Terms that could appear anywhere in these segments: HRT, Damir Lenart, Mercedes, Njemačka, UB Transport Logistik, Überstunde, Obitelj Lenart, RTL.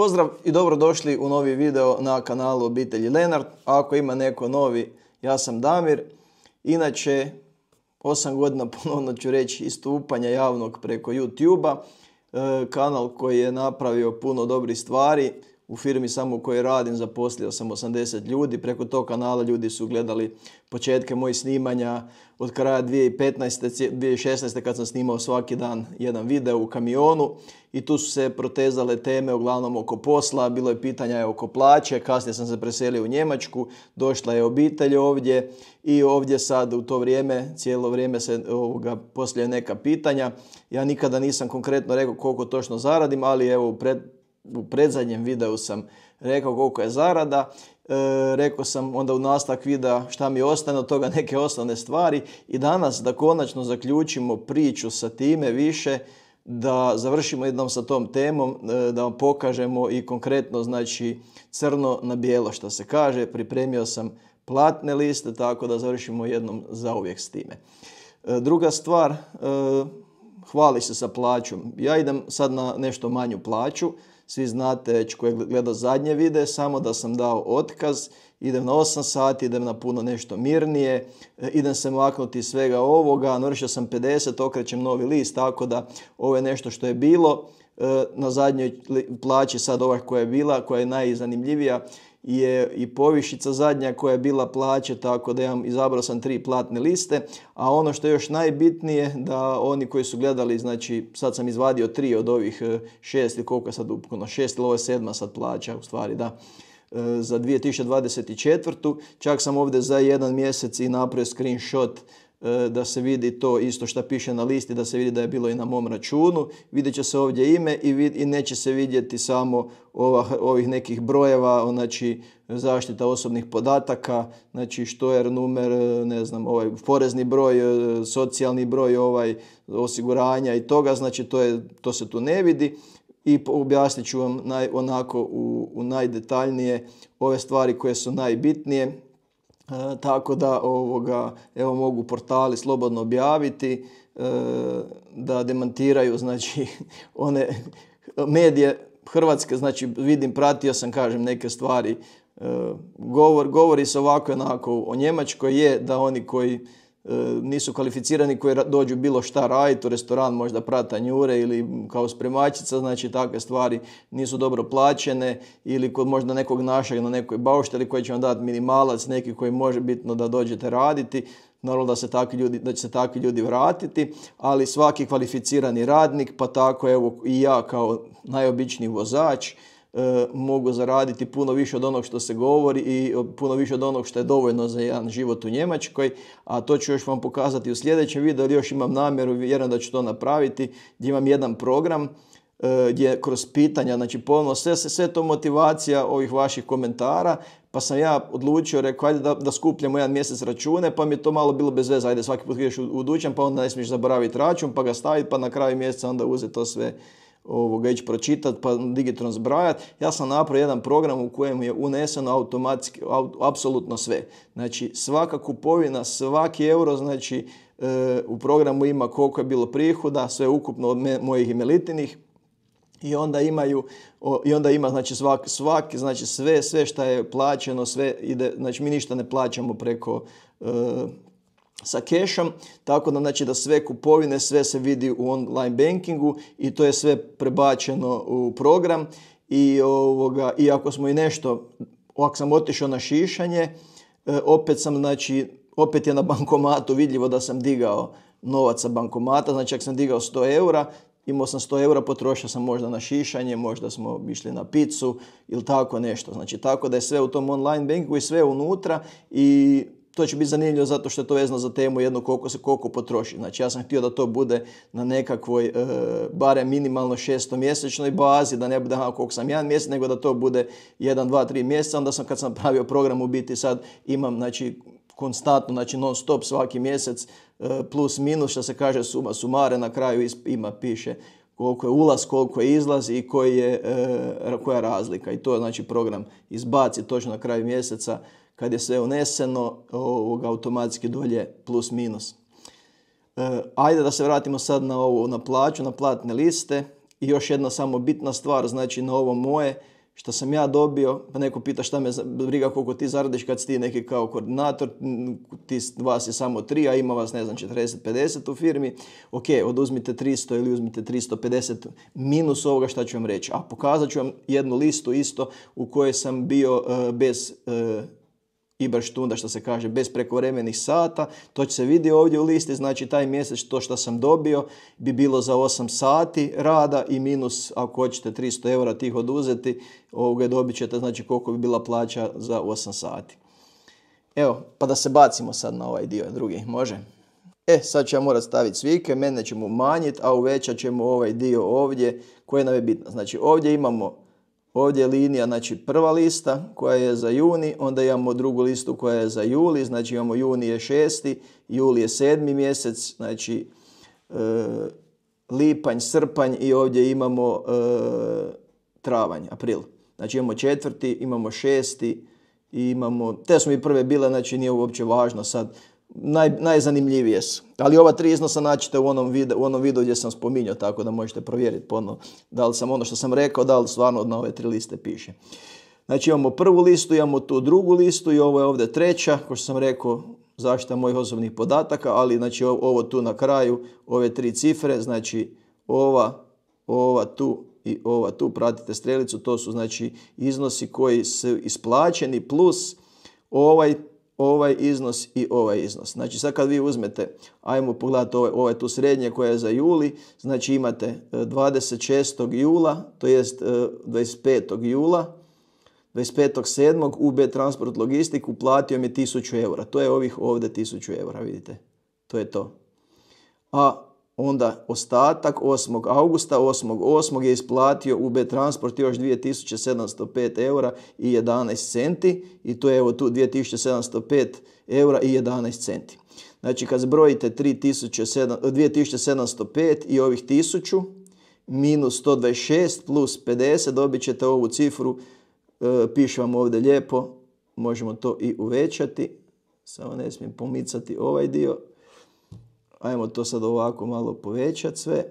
Pozdrav i dobrodošli u novi video na kanalu obitelji Lenart. Ako ima neko novi, ja sam Damir. Inače, 8 godina ponovno ću reći istupanja javnog preko YouTube-a. Kanal koji je napravio puno dobrih stvari. U firmi samo u kojoj radim zaposlio sam 80 ljudi. Preko tog kanala ljudi su gledali početke mojih snimanja od kraja 2016. kad sam snimao svaki dan jedan video u kamionu. I tu su se protezale teme uglavnom oko posla, bilo je pitanja oko plaće. Kasnije sam se preselio u Njemačku, došla je obitelj ovdje i ovdje sad u to vrijeme, cijelo vrijeme se poslije neka pitanja. Ja nikada nisam konkretno rekao koliko točno zaradim, ali evo u predzadnjem videu sam rekao koliko je zarada, rekao sam onda u nastavak videa šta mi ostane od toga, neke osnovne stvari, i danas da konačno zaključimo priču sa time više, da završimo jednom sa tom temom, da vam pokažemo i konkretno, znači crno na bijelo što se kaže. Pripremio sam platne liste tako da završimo jednom zauvijek s time. Druga stvar, hvali se sa plaćom. Ja idem sad na nešto manju plaću. Svi znate, tko je gledao zadnje videe, samo da sam dao otkaz. Idem na 8 sati, idem na puno nešto mirnije, idem se maknuti iz svega ovoga. Navršio sam 50, okrećem novi list, tako da ovo je nešto što je bilo. Na zadnjoj plaći, sad ova koja je bila, koja je najzanimljivija, je i povišica zadnja koja je bila plaće, tako da izabrao sam 3 platne liste. A ono što je još najbitnije, da oni koji su gledali, znači sad sam izvadio 3 od ovih 6, ili koliko je sad ukupno, 6 ili ovo je 7 sad plaća, u stvari da, za 2024. Čak sam ovdje za jedan mjesec i napravio screenshot da se vidi to isto što piše na listi, da se vidi da je bilo i na mom računu. Vidjet će se ovdje ime i neće se vidjeti samo ovih nekih brojeva, znači zaštita osobnih podataka, znači štojer numer, ne znam, ovaj porezni broj, socijalni broj, ovaj osiguranja i toga, znači to se tu ne vidi. I objasnit ću vam onako u najdetaljnije ove stvari koje su najbitnije. Tako da evo mogu portali slobodno objaviti, da demantiraju, znači one medije hrvatske, znači vidim, pratio sam, kažem, neke stvari. Govori se ovako onako o Njemačkoj, je da oni koji nisu kvalificirani, koji dođu bilo šta raditi u restoran, možda prata njure ili kao spremačica, znači takve stvari, nisu dobro plaćene, ili kod možda nekog našeg na nekoj baušteli koji će vam dati minimalac, neki koji može bitno da dođete raditi. Naravno da će se takvi ljudi vratiti, ali svaki kvalificirani radnik, pa tako evo i ja kao najobičniji vozač, mogu zaraditi puno više od onog što se govori i puno više od onog što je dovoljno za jedan život u Njemačkoj. A to ću još vam pokazati u sljedećem videu, ali još imam namjeru, vjerujem da ću to napraviti, gdje imam jedan program gdje kroz pitanja, znači ponovno sve to motivacija ovih vaših komentara, pa sam ja odlučio, rekao, ajde da skupljamo jedan mjesec račune, pa mi je to malo bilo bez veze, ajde svaki put ideš u dućan, pa onda ne smiješ zaboraviti račun, pa ga staviti, pa na kraju mjeseca onda uzeti to sve, ići pročitati, pa digitalno zbrajati. Ja sam napravio jedan program u kojem je uneseno automatski, apsolutno sve. Znači svaka kupovina, svaki euro, znači u programu ima koliko je bilo prihoda, sve ukupno od mojih i Melitinih. I onda ima, znači svaki, znači sve što je plaćeno, sve ide, znači mi ništa ne plaćamo preko sa kešom, tako da znači da sve kupovine, sve se vidi u online bankingu i to je sve prebačeno u program. I ako sam otišao na šišanje, opet je na bankomatu vidljivo da sam digao novac sa bankomata, znači ako sam digao 100 eura, imao sam 100 eura, potrošio sam možda na šišanje, možda smo išli na picu ili tako nešto. Znači tako da je sve u tom online bankingu i sve unutra, i to će biti zanimljivo zato što je to vezano za temu jedno koliko potroši. Znači ja sam htio da to bude na nekakvoj barem minimalno 6-mjesečnoj bazi, da ne bude koliko sam jedan mjesec, nego da to bude 1, 2, 3 mjeseca. Onda kad sam pravio program, u biti sad imam, znači konstantno, znači non stop svaki mjesec plus minus, što se kaže suma sumare, na kraju piše koliko je ulaz, koliko je izlaz i koja je razlika. I to znači program izbaci točno na kraju mjeseca, kad je sve uneseno, automatski dolje plus minus. Ajde da se vratimo sad na plaću, na platne liste. I još jedna samo bitna stvar, znači na ovo moje, što sam ja dobio, pa neko pita šta me briga koliko ti zaradiš kad si ti neki kao koordinator, vas je samo 3, a ima vas ne znam 40-50 u firmi, ok, oduzmite 300 ili uzmite 350 minus ovoga šta ću vam reći. A pokazat ću vam jednu listu isto u kojoj sam bio bez Überstunda, što se kaže, bez prekovremenih sata, to će se vidi ovdje u listi, znači taj mjesec to što sam dobio bi bilo za 8 sati rada i minus, ako hoćete 300 eura tih oduzeti, ovoga dobit ćete, znači koliko bi bila plaća za 8 sati. Evo, pa da se bacimo sad na ovaj dio drugi, može? E, sad ću ja morat staviti svike, mene ćemo umanjiti, a uvećat ćemo ovaj dio ovdje koji nam je bitno. Znači ovdje imamo, ovdje je linija, znači prva lista koja je za juni, onda imamo drugu listu koja je za juli, znači imamo juni je 6, juli je 7. mjesec, znači lipanj, srpanj i ovdje imamo travanj, april. Znači imamo 4, imamo 6 i imamo, te smo i prve bile, znači nije uopće važno sad. Najzanimljivije su. Ali ova 3 iznosa naćete u onom videu gdje sam spominjao, tako da možete provjeriti ponovno da li sam ono što sam rekao, da li stvarno na ove 3 liste piše. Znači imamo prvu listu, imamo tu drugu listu i ovo je ovdje 3. Kao što sam rekao, zaštita mojih osobnih podataka, ali znači ovo tu na kraju, ove 3 cifre, znači ova tu i ova tu, pratite strelicu, to su znači iznosi koji su isplaćeni plus ovaj iznos i ovaj iznos. Znači sad kad vi uzmete, ajmo pogledati ovaj tu srednje koja je za juli, znači imate 26. jula, to jest 25. jula, 25.7. UB Transport Logistik uplatio mi 1000 eura. To je ovih ovdje 1000 eura, vidite. To je to. A onda ostatak 8. augusta, 8.8. je isplatio UB Transport još 2705 eura i 11 centi i to je evo tu 2705 eura i 11 centi. Znači kad zbrojite 2705 i ovih 1000 minus 126 plus 50 dobit ćete ovu cifru, piše vam ovdje lijepo, možemo to i uvećati, samo ne smijem pomicati ovaj dio. Ajmo to sad ovako malo povećati sve.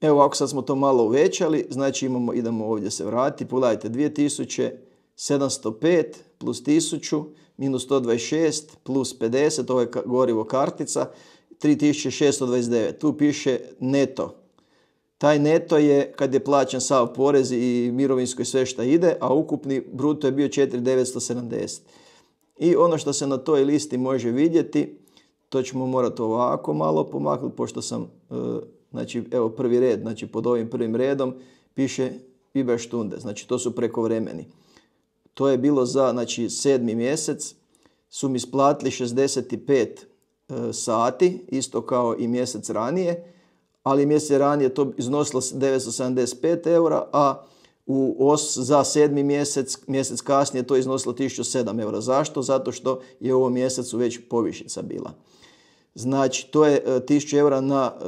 Evo ovako sad smo to malo uvećali, znači imamo, idemo ovdje se vratiti, pogledajte 2705 plus 1000 minus 126 plus 50, ovo je gorivo kartica, 3629, tu piše neto. Taj neto je kad je plaćen sav porez i mirovinsko i sve šta ide, a ukupni bruto je bio 4970. I ono što se na toj listi može vidjeti, to ćemo morati ovako malo pomaknuti, pošto sam, znači evo prvi red, znači pod ovim prvim redom piše Überstunde, znači to su prekovremeni. To je bilo za, znači 7. mjesec, su mi isplatili 65 sati, isto kao i mjesec ranije, ali mjesec ranije to iznosilo 975 eura, a za 7. mjesec kasnije to iznosilo 1007 eura. Zašto? Zato što je u ovom mjesecu već povišica bila. Znači, to je 1000 eura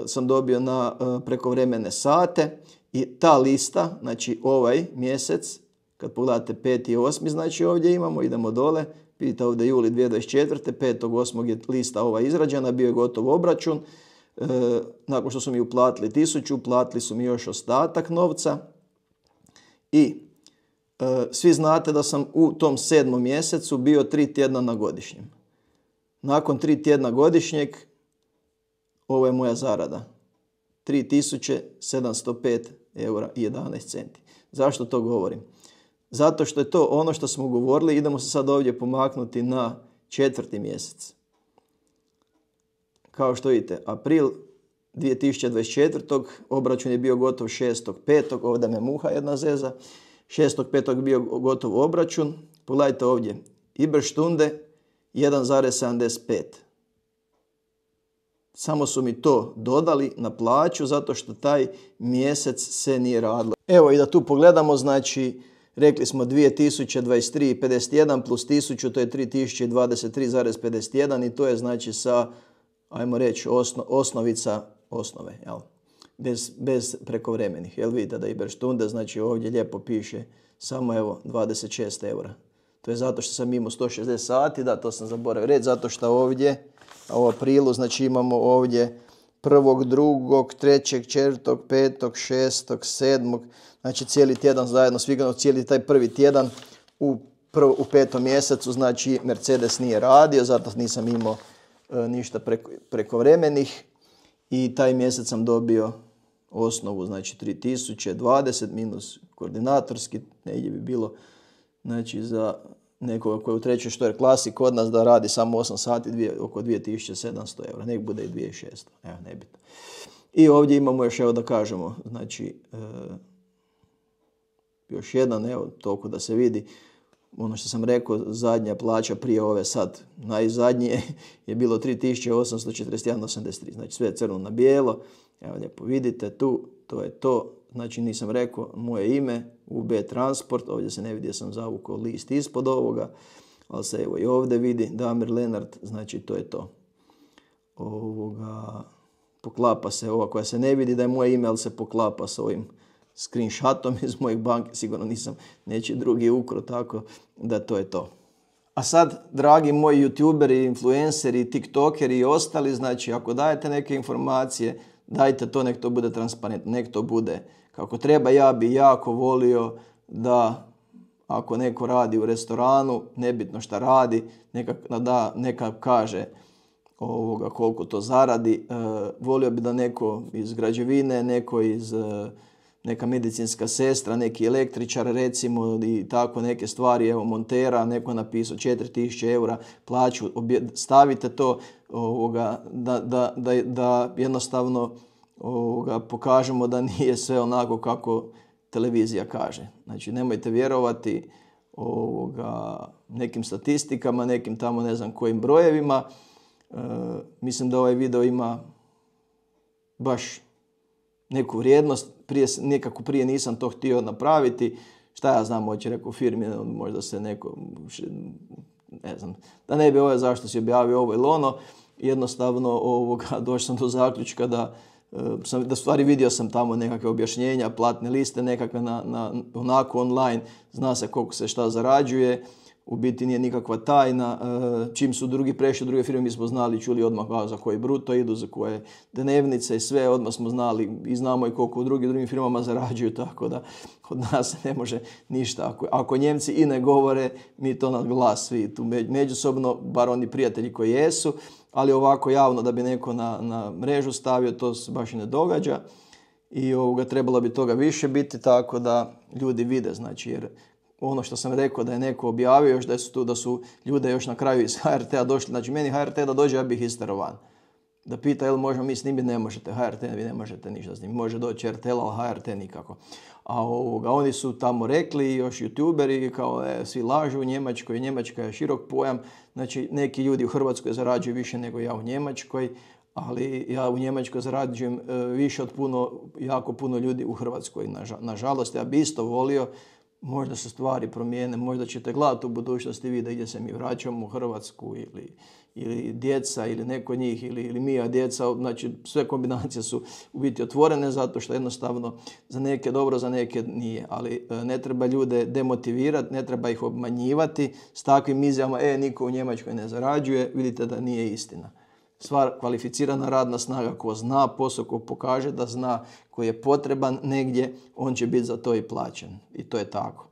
sam dobio na prekovremene sate i ta lista, znači ovaj mjesec, kad pogledate 5. i 8. znači ovdje imamo, idemo dole, vidite ovdje juli 2024. 5. 8. je lista ova izrađena, bio je gotov obračun. Nakon što su mi uplatili 1000, uplatili su mi još ostatak novca. I svi znate da sam u tom 7. mjesecu bio 3 tjedna na godišnjem. Nakon 3 tjedna godišnjeg, ovo je moja zarada. 3705 eura i 11 centi. Zašto to govorim? Zato što je to ono što smo govorili. Idemo se sad ovdje pomaknuti na 4. mjesec. Kao što vidite, april 2024. obračun je bio gotov 6.5. Ovdje me muha jedna zeza. 6.5. bio gotov obračun. Pogledajte ovdje. Überstunde 1,75. Samo su mi to dodali na plaću zato što taj mjesec se nije radilo. Evo i da tu pogledamo, znači rekli smo 2023,51 plus 1000, to je 3023,51 i to je znači sa, ajmo reći, osnovica osnove, jel? Bez prekovremenih. Jel vidite da Überstunde, znači ovdje lijepo piše samo evo 26 eura. To je zato što sam imao 160 sati, da, to sam zaboravio reći, zato što ovdje, a u aprilu, znači imamo ovdje prvog, drugog, trećeg, četvrtog, petog, šestog, sedmog, znači cijeli tjedan zajedno, svigano cijeli taj prvi tjedan u petom mjesecu, znači Mercedes nije radio, zato nisam imao ništa prekovremenih i taj mjesec sam dobio osnovu, znači 3020 minus koordinatorski, negdje bi bilo, znači za nekoga koji je u trećoj, što je klasik od nas da radi samo 8 sati, oko 2700 eura, nek bude i 2600, evo nebitno. I ovdje imamo još, evo da kažemo, znači još jedan, evo toliko da se vidi, ono što sam rekao, zadnja plaća prije ove sad, najzadnje je bilo 3841,83, znači sve je crno na bijelo, evo lijepo vidite tu, to je to, znači nisam rekao moje ime, UB Transport, ovdje se ne vidi, sam zavukao list ispod ovoga, ali se evo i ovdje vidi, Damir Lenart, znači to je to. Poklapa se ova koja se ne vidi da je moje ime, ali se poklapa s ovim screenshotom iz mojih banke, sigurno nisam neći drugi ukro, tako da to je to. A sad, dragi moji youtuberi, influenceri, tiktokeri i ostali, znači ako dajete neke informacije, dajte to, nek to bude transparentno, nek to bude kako treba. Ja bi jako volio da ako neko radi u restoranu, nebitno šta radi, neka kaže koliko to zaradi. Volio bi da neko iz građevine, neko iz neka medicinska sestra, neki električar recimo i tako neke stvari, evo montera, neko je napisao 4000 eura plaću, stavite to da jednostavno pokažemo da nije sve onako kako televizija kaže. Znači nemojte vjerovati nekim statistikama, nekim tamo ne znam kojim brojevima. Mislim da ovaj video ima baš neku vrijednost, nekako prije nisam to htio napraviti, šta ja znam, hoće rekao firmi, možda se neko, ne znam, da ne bi ovo zašto si objavio ovo ili ono, jednostavno došao sam do zaključka da stvari vidio sam tamo nekakve objašnjenja, platne liste, nekakve onako online, zna se koliko se šta zarađuje, u biti nije nikakva tajna, čim su drugi prešli u druge firme mi smo znali, čuli odmah za koje bruto idu, za koje dnevnice i sve, odmah smo znali i znamo i koliko u drugim firmama zarađuju, tako da od nas ne može ništa. Ako Njemci i ne govore, mi to na glas svi tu međusobno, bar oni prijatelji koji jesu, ali ovako javno da bi neko na mrežu stavio, to se baš i ne događa i trebalo bi toga više biti tako da ljudi vide, znači jer ono što sam rekao da je neko objavio još da su ljude još na kraju iz HRT-a došli. Znači meni HRT da dođe, ja bih isterovan. Da pita jel možemo mi snimiti, ne možete. HRT vi ne možete ništa snimiti. Može doći RTL, ali HRT nikako. A oni su tamo rekli, još youtuberi, kao svi lažu u Njemačkoj. Njemačka je širok pojam. Znači neki ljudi u Hrvatskoj zarađuju više nego ja u Njemačkoj. Ali ja u Njemačkoj zarađujem više od jako puno ljudi u Hrvatskoj. Nažalost, ja bi isto volio. Možda se stvari promijene, možda ćete gledati u budućnosti vi da gdje se mi vraćamo u Hrvatsku ili djeca ili neko od njih ili mi, a djeca, znači sve kombinacije su u biti otvorene zato što jednostavno za neke dobro, za neke nije. Ali ne treba ljude demotivirati, ne treba ih obmanjivati s takvim izjavama, niko u Njemačkoj ne zarađuje, vidite da nije istina. Sva kvalificirana radna snaga ko zna posao, ko pokaže da zna, koji je potreban negdje, on će biti za to i plaćen. I to je tako.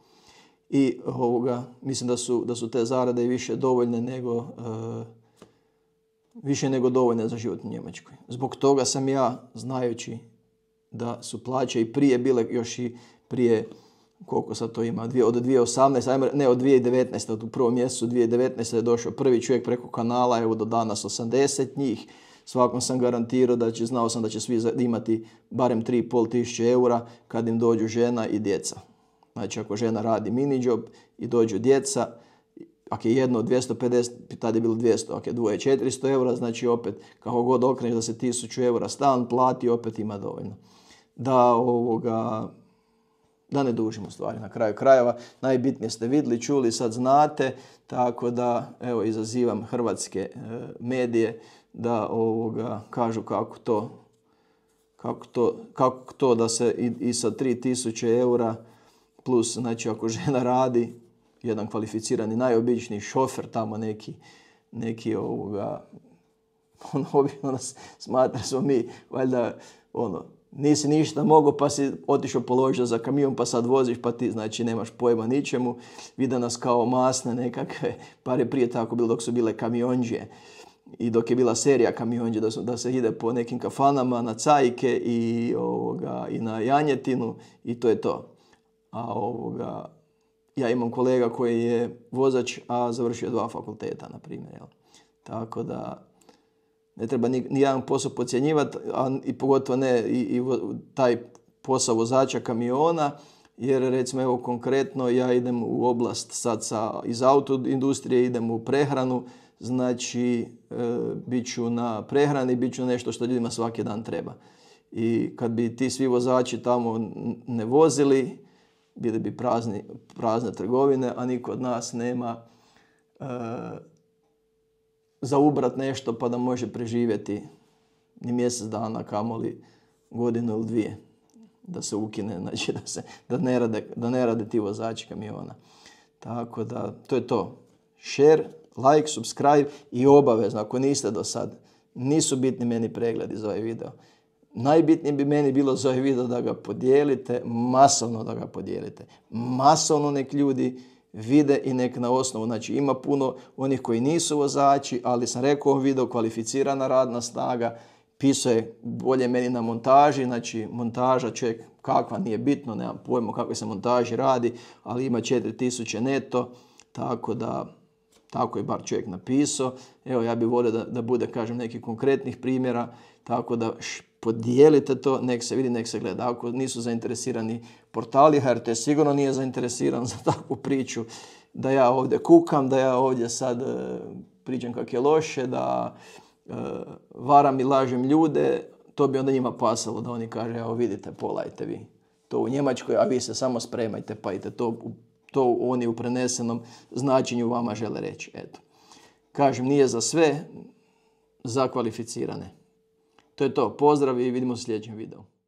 I mislim da su te zarade više dovoljne nego dovoljne za život u Njemačkoj. Zbog toga sam ja, znajući da su plaće i prije bile još i prije, koliko sad to ima, od 2018, ne od 2019, u prvom mjesecu 2019 je došao prvi čovjek preko kanala, evo do danas 80 njih, svakom sam garantirao znao sam da će svi imati barem 3500 eura kad im dođu žena i djeca. Znači ako žena radi mini job i dođu djeca, ako je jedno 250, tada je bilo 200, ako je dvoje 400 eura, znači opet kako god okreneš da se 1000 eura stan plati, opet ima dovoljno. Da ne dužimo stvari na kraju krajeva. Najbitnije ste vidjeli, čuli, sad znate. Tako da, evo, izazivam hrvatske medije da kažu kako to da se i sa 3000 eura plus, znači ako žena radi, jedan kvalificirani, najobičniji šofer tamo neki on obično nas smatra smo mi, valjda, ono, nisi ništa mogao pa si otišao položio za kamion pa sad voziš pa ti znači nemaš pojma ničemu. Vide nas kao masne nekakve, par je prije tako bilo dok su bile kamionđije. I dok je bila serija kamionđe da se ide po nekim kafanama na cajke i na janjetinu i to je to. A ja imam kolega koji je vozač, a završio 2 fakulteta, na primjer. Jel? Tako da ne treba nijedan posao podcjenjivati, a i pogotovo ne taj posao vozača kamiona, jer recimo evo konkretno ja idem u oblast sad iz autoindustrije, idem u prehranu. Znači, bit ću na prehrani, bit ću nešto što ljudima svaki dan treba. I kad bi ti svi vozači tamo ne vozili, bili bi prazne trgovine, a niko od nas nema za ubrat nešto pa da može preživjeti ni mjesec dana, kamoli godinu ili 2. Da se ukine, znači da ne rade ti vozači kamiona. Tako da, to je to. Share, like, subscribe i obavezno, ako niste do sad, nisu bitni meni pregledi za ovaj video. Najbitnije bi meni bilo za ovaj video da ga podijelite, masovno da ga podijelite. Masovno nek ljudi vide i nek na osnovu. Znači ima puno onih koji nisu vozači, ali sam rekao ovom video kvalificirana radna snaga, pisao je bolje meni na montaži, znači montaža čovjek kakva nije bitno, nemam pojma kako se montaži radi, ali ima 4000 neto, tako da... Tako je bar čovjek napisao. Evo, ja bih volio da bude, kažem, nekih konkretnih primjera. Tako da podijelite to, nek se vidi, nek se gleda. Ako nisu zainteresirani portali, HRT sigurno nije zainteresiran za takvu priču. Da ja ovdje kukam, da ja ovdje sad pričam kako je loše, da varam i lažem ljude. To bi onda njima pasalo da oni kaže, evo vidite, polajte vi to u Njemačkoj, a vi se samo spremajte pa idete to u to oni u prenesenom značenju vama žele reći. Eto. Kažem, nije za sve, za kvalificirane. To je to. Pozdrav i vidimo se u sljedećem videu.